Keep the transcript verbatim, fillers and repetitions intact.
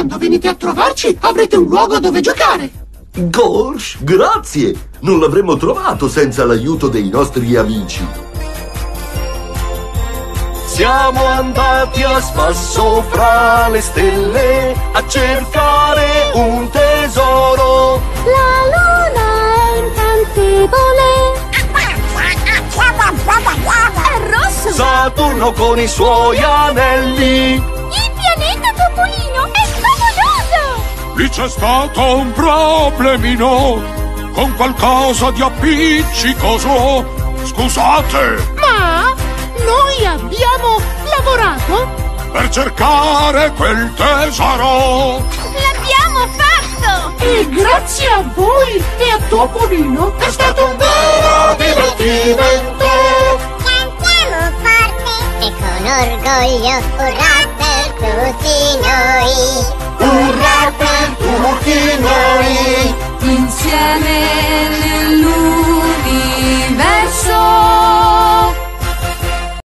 Quando venite a trovarci avrete un luogo dove giocare. Gorsh, grazie! Non l'avremmo trovato senza l'aiuto dei nostri amici. Siamo andati a spasso fra le stelle a cercare un tesoro. La luna è incantevole. È rosso. Saturno con i suoi anelli. Topolino, è favoloso! Lì c'è stato un problemino con qualcosa di appiccicoso. Scusate! Ma noi abbiamo lavorato per cercare quel tesoro! L'abbiamo fatto! E grazie a voi e a Topolino è stato un vero divertimento! Cantiamo forte e con orgoglio urrà! Tutti noi, urrà per tutti noi, insieme